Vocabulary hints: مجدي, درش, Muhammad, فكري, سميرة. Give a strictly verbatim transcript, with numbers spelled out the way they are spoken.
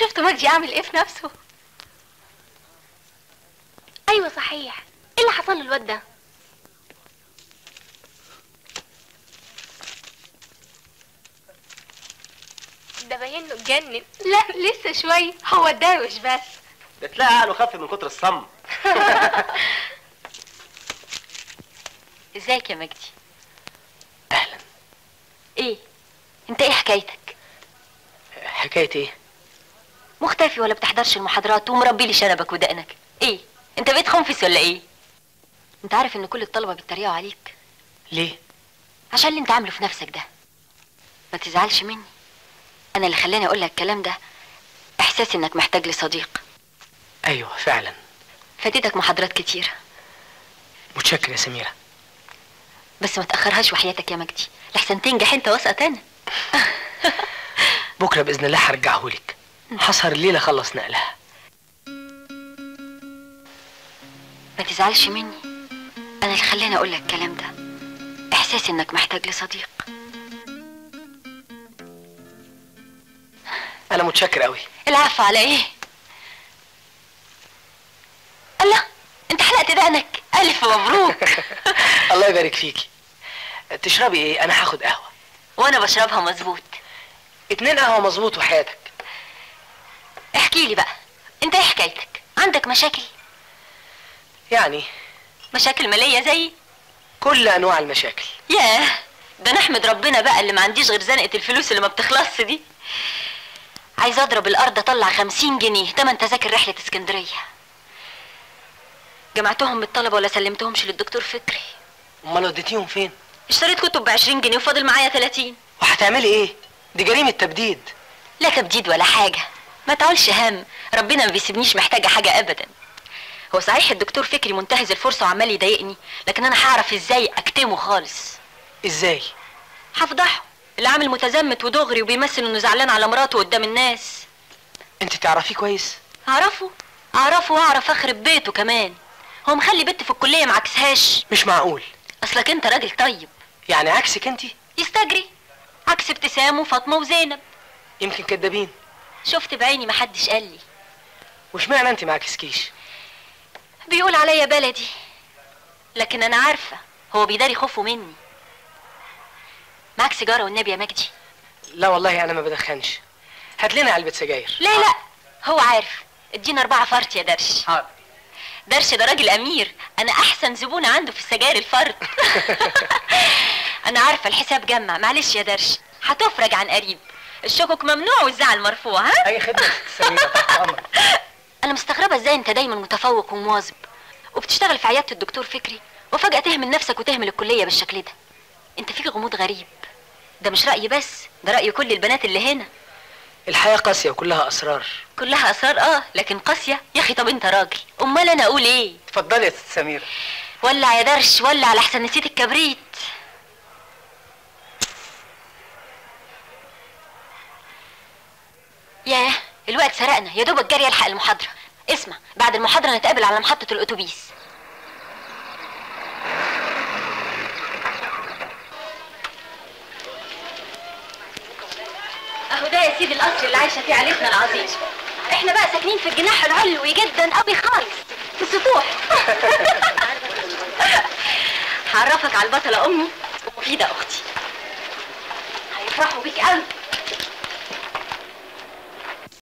شفتوا مجدي عامل ايه في نفسه؟ ايوه صحيح، ايه اللي حصل له الواد ده؟ ده باين له اتجنن. لا لسه شويه، هو اتداوش بس. ده تلاقي عقله خف من كتر الصم. ازيك يا مجدي؟ اهلا. ايه؟ انت ايه حكايتك؟ حكاية ايه؟ مختفي ولا بتحضرش المحاضرات ومربي لي شنبك ودقنك، ايه؟ انت بقيت خنفس ولا ايه؟ انت عارف ان كل الطلبه بيتريقوا عليك؟ ليه؟ عشان اللي انت عامله في نفسك ده. ما تزعلش مني، انا اللي خلاني اقول لك الكلام ده احساس انك محتاج لصديق. ايوه فعلا، فاتتك محاضرات كتيره. متشكر يا سميره، بس ما تاخرهاش وحياتك يا مجدي لحسن تنجح انت واسقط انا. بكره باذن الله هرجعهولك، هسهر الليله اخلص نقلها. ما تزعلش مني، انا اللي خلاني اقول لك الكلام ده احساس انك محتاج لصديق. انا متشكر قوي. العفو، على ايه؟ الله، انت حلقت دقنك، الف مبروك. الله يبارك فيكي. تشربي ايه؟ انا هاخد قهوه. وانا بشربها مظبوط. اتنين قهوه مظبوط وحياتك. احكي لي بقى، انت ايه حكايتك؟ عندك مشاكل؟ يعني مشاكل ماليه زي كل انواع المشاكل. ياه، ده نحمد ربنا بقى اللي ما عنديش غير زنقه الفلوس اللي ما بتخلصش دي. عايزه اضرب الارض اطلع خمسين جنيه تمن تذاكر رحله اسكندريه. جمعتهم من الطلبه ولا سلمتهمش للدكتور فكري؟ امال وديتيهم فين؟ اشتريت كتب ب عشرين جنيه وفاضل معايا ثلاثين. وهتعملي ايه؟ دي جريمه تبديد. لا تبديد ولا حاجه، ما تعولش هم، ربنا ما بيسيبنيش محتاجه حاجه ابدا. هو صحيح الدكتور فكري منتهز الفرصه وعمال يضايقني، لكن انا هعرف ازاي اكتمه خالص. ازاي؟ هفضحه، اللي عامل متزمت ودغري وبيمثل انه زعلان على مراته قدام الناس. انت تعرفيه كويس؟ اعرفه اعرفه واعرف اخرب بيته كمان. هو مخلي بنت في الكليه ما عكسهاش. مش معقول. اصلك انت راجل طيب. يعني عكسك انت؟ يستجري، عكس ابتسام وفاطمه وزينب. يمكن كدابين. شفت بعيني، محدش قال لي. واشمعنى انت ما عكسكيش؟ بيقول عليا بلدي، لكن انا عارفه هو بيداري خوفه مني. معاك سيجاره والنبي يا مجدي؟ لا والله انا ما بدخنش. هات لنا علبه سجاير. لا لا، هو عارف. ادينا اربعه فرط يا درش. حاضر. درش ده راجل امير، انا احسن زبونه عنده في السجاير الفرط. انا عارفه الحساب جمع. معلش يا درش، هتفرج عن قريب. الشكوك ممنوع والزعل مرفوع. ها؟ اي خدمه سميره، تحت امرك. انا مستغربه ازاي انت دايما متفوق ومواظب وبتشتغل في عياده الدكتور فكري وفجاه تهمل نفسك وتهمل الكليه بالشكل ده. انت فيك غموض غريب. ده مش رايي بس، ده راي كل البنات اللي هنا. الحياه قاسيه وكلها اسرار. كلها اسرار اه، لكن قاسيه يا اخي. طب انت راجل، امال انا اقول ايه؟ اتفضلي يا ست سميره. ولع يا درش، ولع على احسن نسيت الكبريت. ياه الوقت سرقنا، يا دوب الجري يلحق المحاضره. اسمع، بعد المحاضره نتقابل على محطه الاتوبيس. اهو ده يا سيدي القصر اللي عايشه فيه عيلتنا العظيمه. احنا بقى ساكنين في الجناح العلوي جدا قوي خالص، في السطوح. هعرفك على البطله امي ومفيده اختي، هيفرحوا بيك قوي.